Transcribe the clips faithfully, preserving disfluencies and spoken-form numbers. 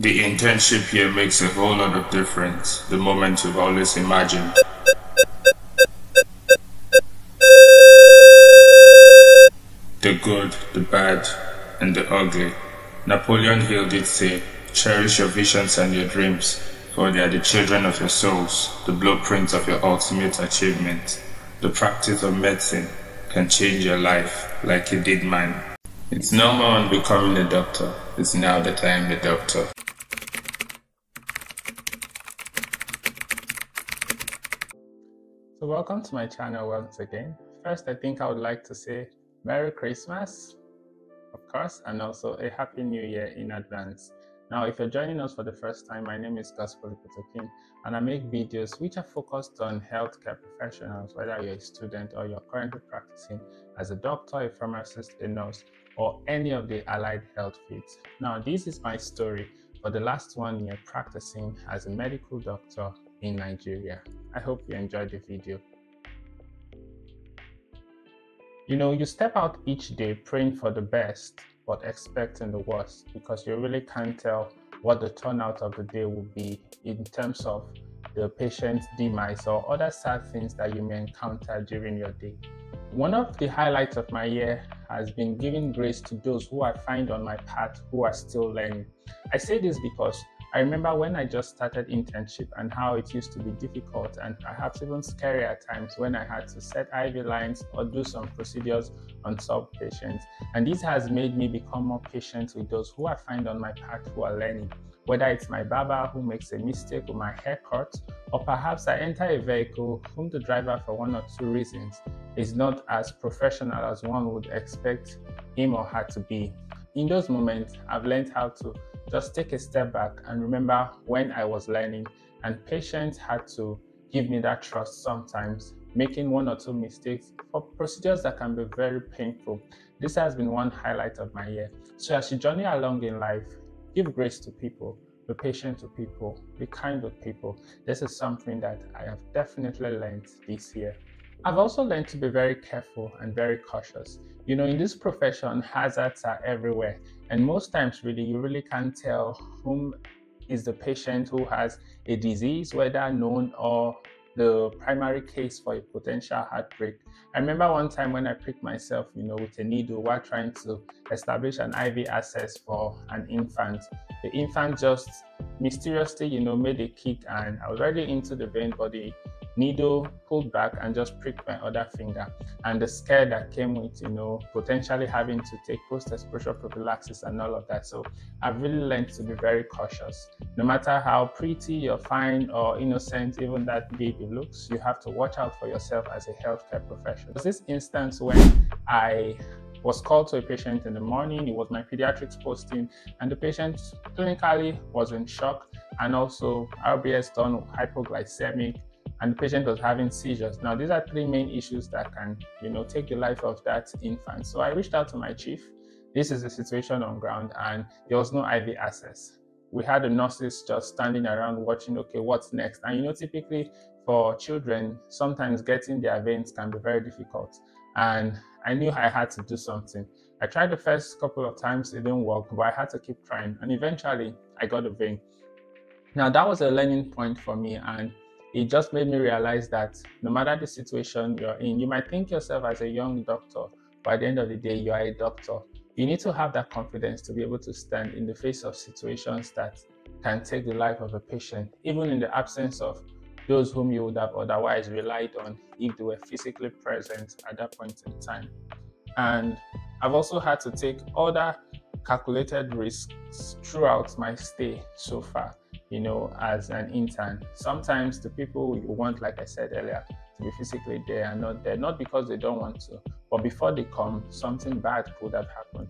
The internship here makes a whole lot of difference, the moment you've always imagined. The good, the bad, and the ugly. Napoleon Hill did say, cherish your visions and your dreams, for they are the children of your souls, the blueprints of your ultimate achievement. The practice of medicine can change your life like it did mine. It's no more on becoming a doctor, it's now that I am a doctor. So welcome to my channel once again. First, I think I would like to say Merry Christmas, of course, and also a Happy New Year in advance. Now, if you're joining us for the first time, my name is Gospel Ikpotokin, and I make videos which are focused on healthcare professionals, whether you're a student or you're currently practicing as a doctor, a pharmacist, a nurse, or any of the allied health fields. Now, this is my story for the last one year practicing as a medical doctor in Nigeria. I hope you enjoyed the video. You know, you step out each day praying for the best, but expecting the worst, because you really can't tell what the turnout of the day will be in terms of the patient's demise or other sad things that you may encounter during your day. One of the highlights of my year has been giving grace to those who I find on my path who are still learning. I say this because I remember when I just started internship and how it used to be difficult and perhaps even scary at times when I had to set I V lines or do some procedures on some patients. And this has made me become more patient with those who I find on my path who are learning, whether it's my barber who makes a mistake with my haircut, or perhaps I enter a vehicle whom the driver, for one or two reasons, is not as professional as one would expect him or her to be. In those moments, I've learned how to just take a step back and remember when I was learning, and patients had to give me that trust sometimes, making one or two mistakes for procedures that can be very painful. This has been one highlight of my year. So as you journey along in life, give grace to people, be patient to people, be kind with people. This is something that I have definitely learned this year. I've also learned to be very careful and very cautious. You know, in this profession, hazards are everywhere. And most times, really, you really can't tell whom is the patient who has a disease, whether known or the primary case for a potential heartbreak. I remember one time when I pricked myself, you know, with a needle while trying to establish an I V access for an infant. The infant just mysteriously, you know, made a kick, and I was already into the vein, but the needle pulled back and just pricked my other finger, and the scare that came with, you know, potentially having to take post-exposure prophylaxis and all of that. So I've really learned to be very cautious. No matter how pretty or fine or innocent even that baby looks, you have to watch out for yourself as a healthcare professional. There's this instance when I was called to a patient in the morning. It was my pediatrics posting, and the patient clinically was in shock, and also R B S done hypoglycemic, and the patient was having seizures. Now, these are three main issues that can, you know, take the life of that infant. So I reached out to my chief. This is the situation on ground, and there was no I V access. We had the nurses just standing around watching, okay, what's next? And you know, typically for children, sometimes getting their veins can be very difficult. And I knew I had to do something. I tried the first couple of times, it didn't work, but I had to keep trying. And eventually I got a vein. Now, that was a learning point for me, and it just made me realize that no matter the situation you're in, you might think yourself as a young doctor, but at the end of the day, you are a doctor. You need to have that confidence to be able to stand in the face of situations that can take the life of a patient, even in the absence of those whom you would have otherwise relied on if they were physically present at that point in time. And I've also had to take other calculated risks throughout my stay so far, you know, as an intern. Sometimes the people you want, like I said earlier, to be physically there and not there, not because they don't want to, but before they come, something bad could have happened.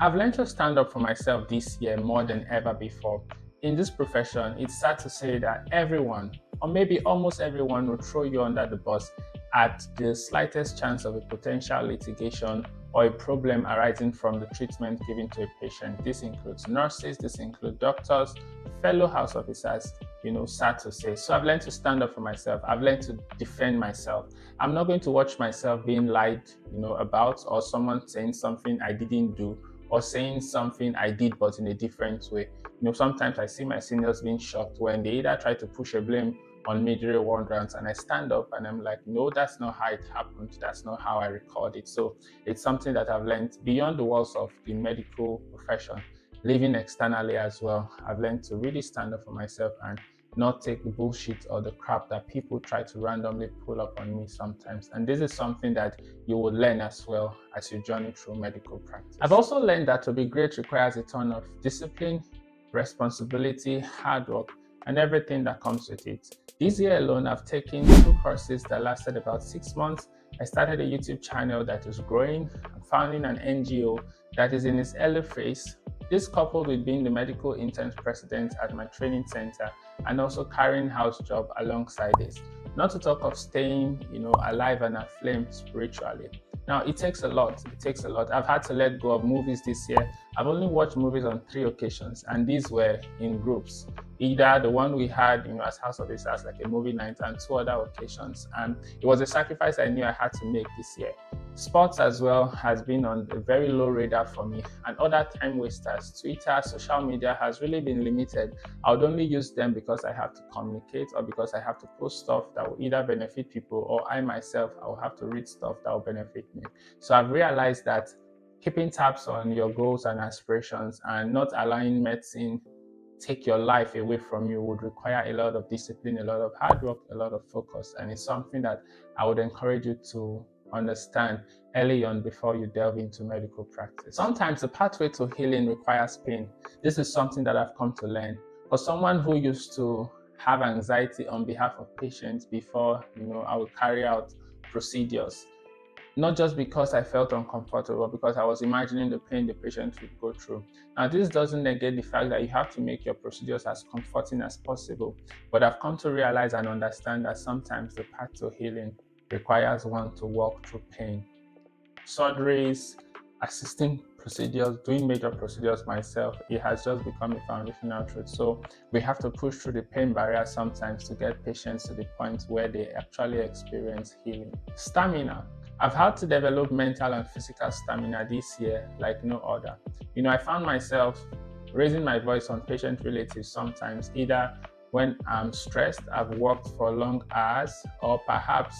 I've learned to stand up for myself this year more than ever before. In this profession, it's sad to say that everyone, or maybe almost everyone, will throw you under the bus at the slightest chance of a potential litigation or a problem arising from the treatment given to a patient. This includes nurses, this includes doctors, fellow health officers, you know, sad to say. So I've learned to stand up for myself. I've learned to defend myself. I'm not going to watch myself being lied, you know, about, or someone saying something I didn't do, or saying something I did but in a different way. You know, sometimes I see my seniors being shocked when they either try to push a blame on me during one rounds, and I stand up and I'm like, no, that's not how it happened. That's not how I recalled it. So it's something that I've learned beyond the walls of the medical profession, living externally as well. I've learned to really stand up for myself and not take the bullshit or the crap that people try to randomly pull up on me sometimes. And this is something that you will learn as well as you journey through medical practice. I've also learned that to be great requires a ton of discipline, responsibility, hard work, and everything that comes with it. This year alone, I've taken two courses that lasted about six months. I started a YouTube channel that is growing. I'm founding an N G O that is in its early phase. This coupled with being the medical intern president at my training center and also carrying house job alongside this. Not to talk of staying, you know, alive and aflame spiritually. Now, it takes a lot. It takes a lot. I've had to let go of movies this year. I've only watched movies on three occasions, and these were in groups. Either the one we had, you know, as House of Research, like a movie night, and two other occasions. And it was a sacrifice I knew I had to make this year. Sports as well has been on a very low radar for me, and other time wasters, Twitter, social media has really been limited. I would only use them because I have to communicate or because I have to post stuff that will either benefit people, or I myself, I will have to read stuff that will benefit me. So I've realized that keeping tabs on your goals and aspirations and not allowing medicine take your life away from you would require a lot of discipline, a lot of hard work, a lot of focus. And it's something that I would encourage you to understand early on before you delve into medical practice. Sometimes the pathway to healing requires pain. This is something that I've come to learn. For someone who used to have anxiety on behalf of patients before, you know, I would carry out procedures, not just because I felt uncomfortable, because I was imagining the pain the patient would go through. Now, this doesn't negate the fact that you have to make your procedures as comforting as possible, but I've come to realize and understand that sometimes the path to healing requires one to walk through pain. Surgeries, assisting procedures, doing major procedures myself, it has just become a foundational truth. So we have to push through the pain barrier sometimes to get patients to the point where they actually experience healing. Stamina. I've had to develop mental and physical stamina this year like no other. You know, I found myself raising my voice on patient relatives sometimes, either when I'm stressed, I've worked for long hours, or perhaps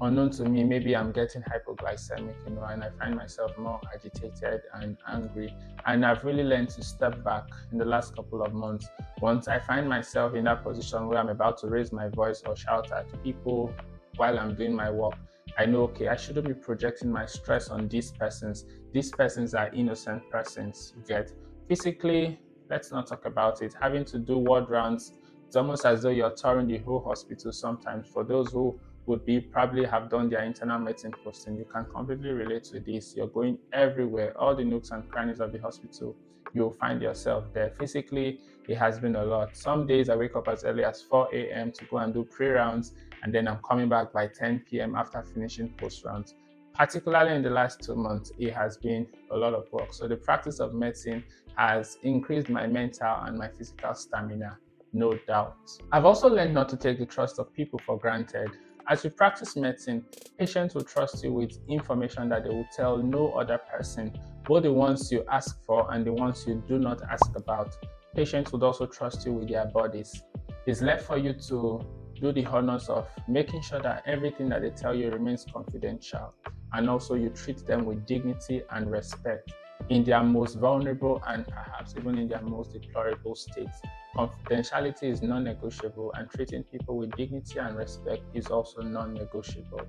unknown to me, maybe I'm getting hypoglycemic, you know, and I find myself more agitated and angry. And I've really learned to step back in the last couple of months. Once I find myself in that position where I'm about to raise my voice or shout at people while I'm doing my work, I know, okay, I shouldn't be projecting my stress on these persons. These persons are innocent persons. You get physically, let's not talk about it. Having to do ward rounds, it's almost as though you're touring the whole hospital sometimes. For those who would be probably have done their internal medicine posting, you can completely relate to this. You're going everywhere, all the nooks and crannies of the hospital. You'll find yourself there. Physically, it has been a lot. Some days I wake up as early as four A M to go and do pre-rounds, and then I'm coming back by ten P M after finishing post-rounds. Particularly in the last two months, it has been a lot of work. So the practice of medicine has increased my mental and my physical stamina, no doubt. I've also learned not to take the trust of people for granted. As you practice medicine, patients will trust you with information that they will tell no other person, both the ones you ask for and the ones you do not ask about. Patients would also trust you with their bodies. It's left for you to do the honors of making sure that everything that they tell you remains confidential, and also you treat them with dignity and respect in their most vulnerable and perhaps even in their most deplorable states. Confidentiality is non-negotiable, and treating people with dignity and respect is also non-negotiable.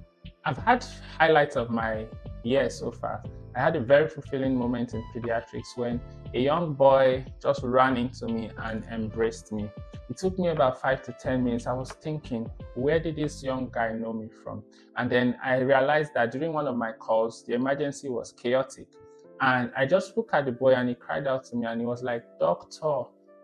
I've had highlights of my year so far. I had a very fulfilling moment in pediatrics when a young boy just ran into me and embraced me. It took me about five to ten minutes. I was thinking, where did this young guy know me from? And then I realized that during one of my calls, the emergency was chaotic. And I just looked at the boy and he cried out to me and he was like, "Doctor,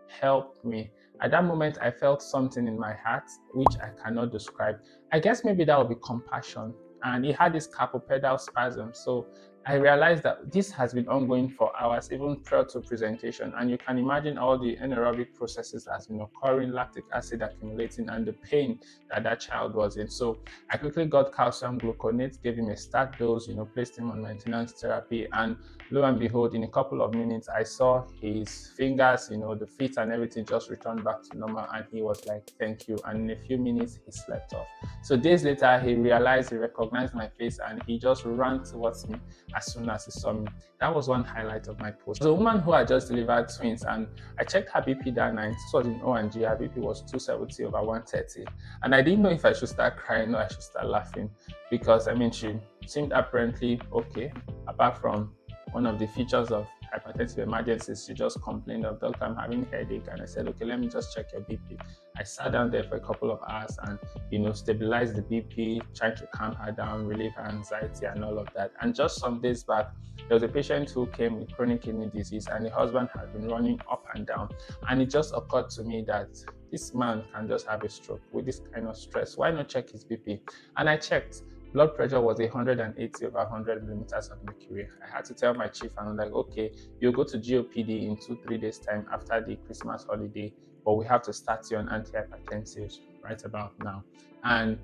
help me." At that moment, I felt something in my heart, which I cannot describe. I guess maybe that would be compassion. And he had this carpal pedal spasm. So I realized that this has been ongoing for hours, even prior to presentation, and you can imagine all the anaerobic processes that has been occurring, lactic acid accumulating, and the pain that that child was in. So I quickly got calcium gluconate, gave him a start dose, you know, placed him on maintenance therapy, and lo and behold, in a couple of minutes, I saw his fingers, you know, the feet and everything just returned back to normal, and he was like, thank you, and in a few minutes, he slept off. So days later, he realized, he recognized my face, and he just ran towards me as soon as he saw me. That was one highlight of my post. The woman who had just delivered twins, and I checked her B P that night. This was in O N G. Her B P was two seventy over one thirty. And I didn't know if I should start crying or I should start laughing, because I mean, she seemed apparently okay, apart from one of the features of hypertensive emergencies. She just complained of, doctor, I'm having a headache. And I said, okay, let me just check your B P. I sat down there for a couple of hours and, you know, stabilized the B P, tried to calm her down, relieve her anxiety and all of that. And just some days back, there was a patient who came with chronic kidney disease, and the husband had been running up and down. And it just occurred to me that this man can just have a stroke with this kind of stress. Why not check his B P? And I checked. Blood pressure was one hundred eighty over one hundred millimeters of mercury. I had to tell my chief, and I'm like, okay, you'll go to G O P D in two, three days time after the Christmas holiday, but we have to start you on antihypertensives right about now. And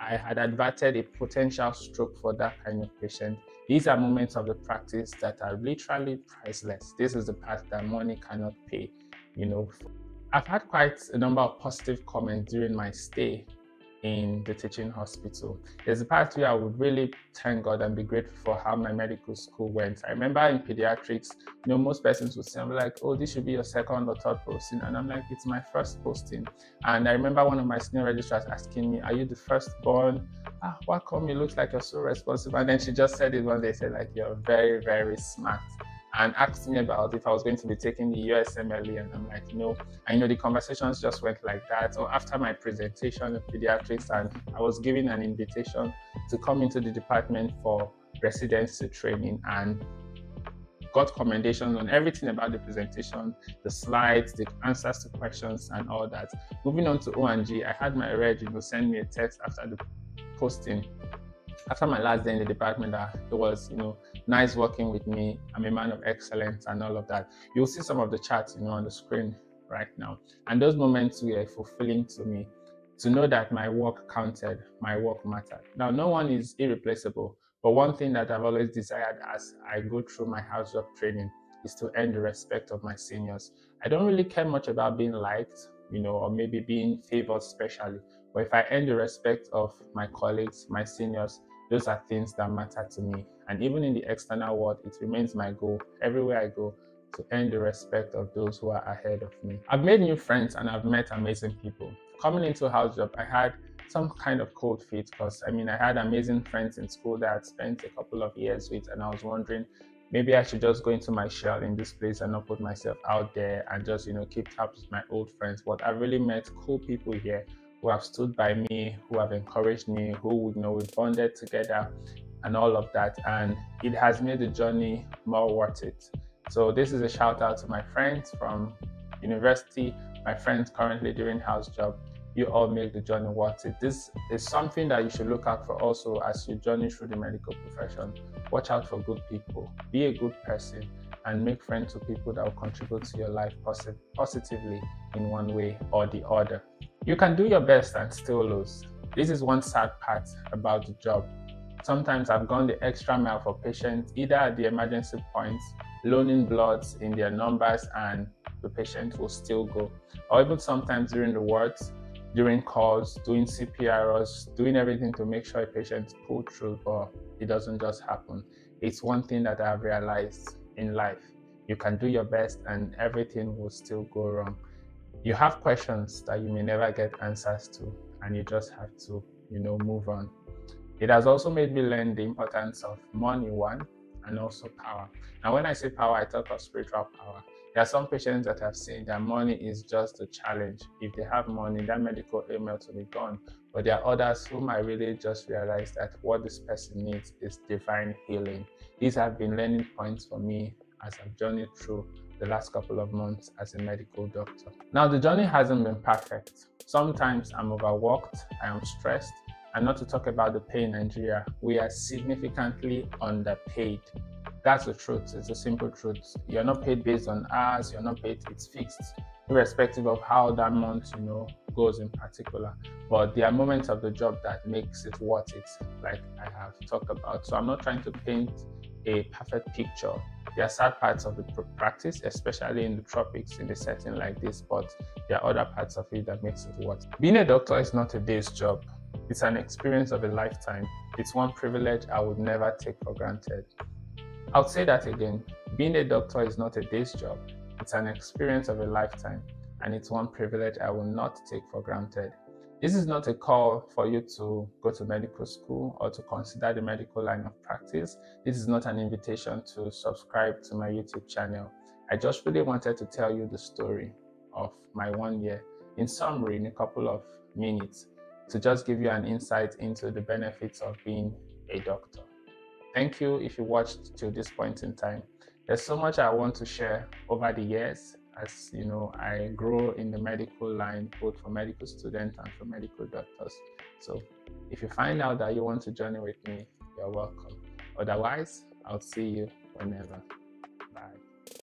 I had adverted a potential stroke for that kind of patient. These are moments of the practice that are literally priceless. This is the part that money cannot pay, you know. I've had quite a number of positive comments during my stay in the teaching hospital. There's a part where I would really thank God and be grateful for how my medical school went. I remember in pediatrics, you know, most persons would say, I'm like, oh, this should be your second or third posting. And I'm like, it's my first posting. And I remember one of my senior registrars asking me, are you the firstborn? Ah, what come? It looks like you're so responsible. And then she just said it one day, said like, you're very, very smart, and asked me about if I was going to be taking the U S M L E, and I'm like, no. And you know, the conversations just went like that. So after my presentation of pediatrics, and I was given an invitation to come into the department for residency training, and got commendations on everything about the presentation, the slides, the answers to questions, and all that. Moving on to O N G, I had my reg, you know, send me a text after the posting. After my last day in the department, uh, it was, you know, nice working with me. I'm a man of excellence and all of that. You'll see some of the charts, you know, on the screen right now. And those moments were fulfilling to me, to know that my work counted, my work mattered. Now, no one is irreplaceable, but one thing that I've always desired as I go through my house job training is to earn the respect of my seniors. I don't really care much about being liked, you know, or maybe being favored specially, but if I earn the respect of my colleagues, my seniors, those are things that matter to me. And even in the external world, it remains my goal everywhere I go to earn the respect of those who are ahead of me. I've made new friends and I've met amazing people. Coming into house job, I had some kind of cold feet, because I mean, I had amazing friends in school that I'd spent a couple of years with, and I was wondering, maybe I should just go into my shell in this place and not put myself out there and just, you know, keep tabs with my old friends. But I've really met cool people here who have stood by me, who have encouraged me, who, you know, we've bonded together and all of that. And it has made the journey more worth it. So this is a shout out to my friends from university, my friends currently doing house job. You all make the journey worth it. This is something that you should look out for also as you journey through the medical profession. Watch out for good people, be a good person, and make friends with people that will contribute to your life posit positively in one way or the other. You can do your best and still lose. This is one sad part about the job. Sometimes I've gone the extra mile for patients, either at the emergency points, loaning bloods in their numbers, and the patient will still go. Or even sometimes during the wards, during calls, doing C P Rs, doing everything to make sure a patient's pulled through, but it doesn't just happen. It's one thing that I've realized in life. You can do your best and everything will still go wrong. You have questions that you may never get answers to, and you just have to, you know, move on. It has also made me learn the importance of money, one, and also power. Now, when I say power, I talk of spiritual power. There are some patients that have seen that money is just a challenge. If they have money, that medical ailment will be gone. But there are others whom I really just realized that what this person needs is divine healing. These have been learning points for me as I've journeyed through the last couple of months as a medical doctor. Now, the journey hasn't been perfect. Sometimes I'm overworked, I am stressed, and not to talk about the pay in Nigeria. We are significantly underpaid. That's the truth. It's a simple truth. You're not paid based on hours. You're not paid. It's fixed, irrespective of how that month, you know, goes in particular. But there are moments of the job that makes it worth it, like I have talked about. So I'm not trying to paint a perfect picture. There are sad parts of the practice, especially in the tropics, in a setting like this, but there are other parts of it that makes it worth it. Being a doctor is not a day's job. It's an experience of a lifetime. It's one privilege I would never take for granted. I'll say that again. Being a doctor is not a day's job. It's an experience of a lifetime, and it's one privilege I will not take for granted. This is not a call for you to go to medical school or to consider the medical line of practice. This is not an invitation to subscribe to my YouTube channel. I just really wanted to tell you the story of my one year, in summary, in a couple of minutes, to just give you an insight into the benefits of being a doctor. Thank you if you watched till this point in time. There's so much I want to share over the years as, you know, I grow in the medical line, both for medical students and for medical doctors. So if you find out that you want to journey with me, you're welcome. Otherwise, I'll see you whenever.